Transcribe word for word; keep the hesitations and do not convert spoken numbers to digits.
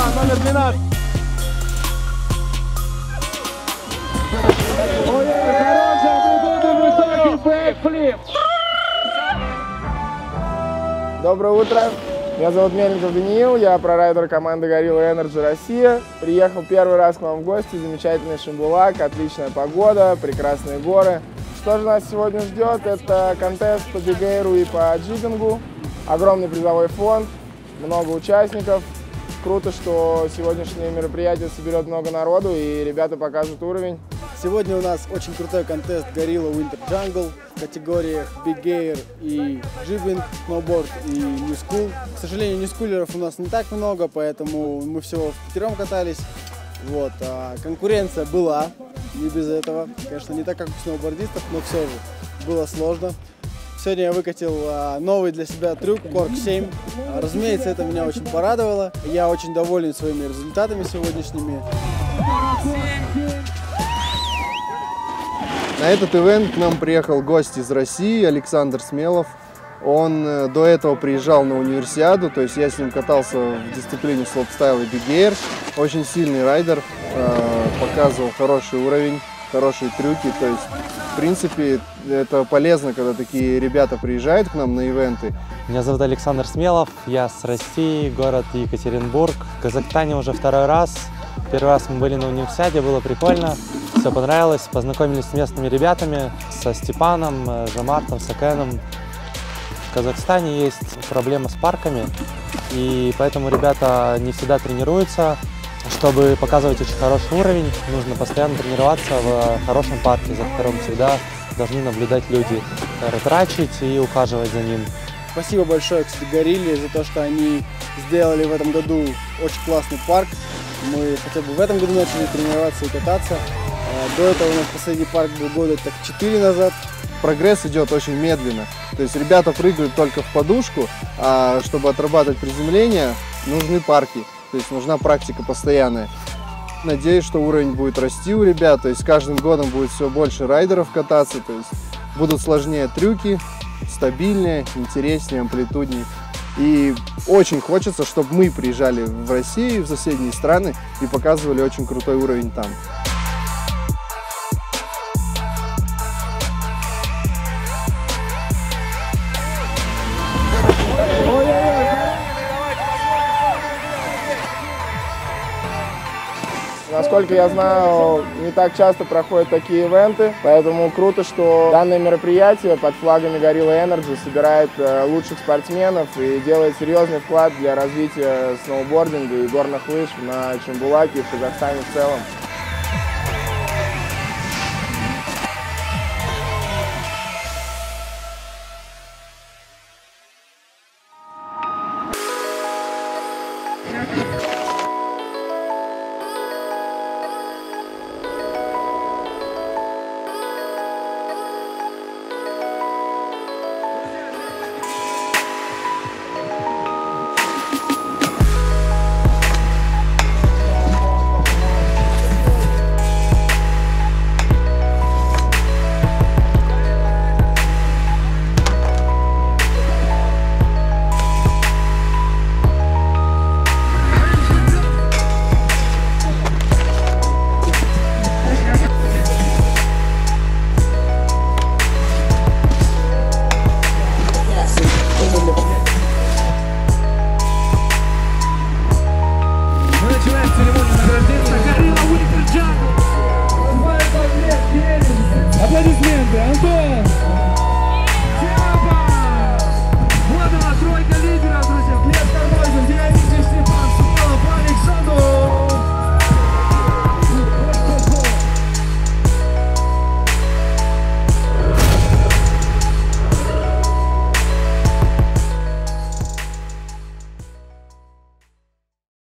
Дима, номер двенадцать. Ой, хороший, высокий бэкфлип. Доброе утро. Меня зовут Мельников Даниил, я прорайдер команды Gorilla Энерджи Россия. Приехал первый раз к вам в гости, замечательный Шымбулак, отличная погода, прекрасные горы. Что же нас сегодня ждет? Это контест по бигейру и по джиггингу. Огромный призовой фонд, много участников. Круто, что сегодняшнее мероприятие соберет много народу и ребята покажут уровень. Сегодня у нас очень крутой контест Gorilla Winter Jungle в категориях Big Air и Jibbing, Snowboard и New School. К сожалению, New School'еров у нас не так много, поэтому мы всего впятером катались. Вот. А конкуренция была, не без этого. Конечно, не так, как у сноубордистов, но все же было сложно. Сегодня я выкатил новый для себя трюк корг семь. Разумеется, это меня очень порадовало. Я очень доволен своими результатами сегодняшними. На этот ивент к нам приехал гость из России, Александр Смелов. Он до этого приезжал на универсиаду, то есть я с ним катался в дисциплине слопстайл и бигейр. Очень сильный райдер, показывал хороший уровень, хорошие трюки. То есть, в принципе, это полезно, когда такие ребята приезжают к нам на ивенты. Меня зовут Александр Смелов, я с России, город Екатеринбург. В Казахстане уже второй раз. Первый раз мы были на универсиаде, было прикольно. Все понравилось, познакомились с местными ребятами, со Степаном, Жамартом, Сакеном. В Казахстане есть проблема с парками, и поэтому ребята не всегда тренируются. Чтобы показывать очень хороший уровень, нужно постоянно тренироваться в хорошем парке, за которым всегда должны наблюдать люди, рытрачить и ухаживать за ним. Спасибо большое, кстати, Горилле за то, что они сделали в этом году очень классный парк. Мы хотя бы в этом году начали тренироваться и кататься. До этого у нас последний парк был года так четыре назад. Прогресс идет очень медленно. То есть ребята прыгают только в подушку, а чтобы отрабатывать приземление, нужны парки. То есть нужна практика постоянная. Надеюсь, что уровень будет расти у ребят. То есть с каждым годом будет все больше райдеров кататься. То есть будут сложнее трюки, стабильнее, интереснее, амплитуднее. И очень хочется, чтобы мы приезжали в Россию, в соседние страны и показывали очень крутой уровень там. Насколько я знаю, не так часто проходят такие ивенты, поэтому круто, что данное мероприятие под флагами Gorilla Energy собирает лучших спортсменов и делает серьезный вклад для развития сноубординга и горных лыж на Шымбулаке и в Казахстане в целом.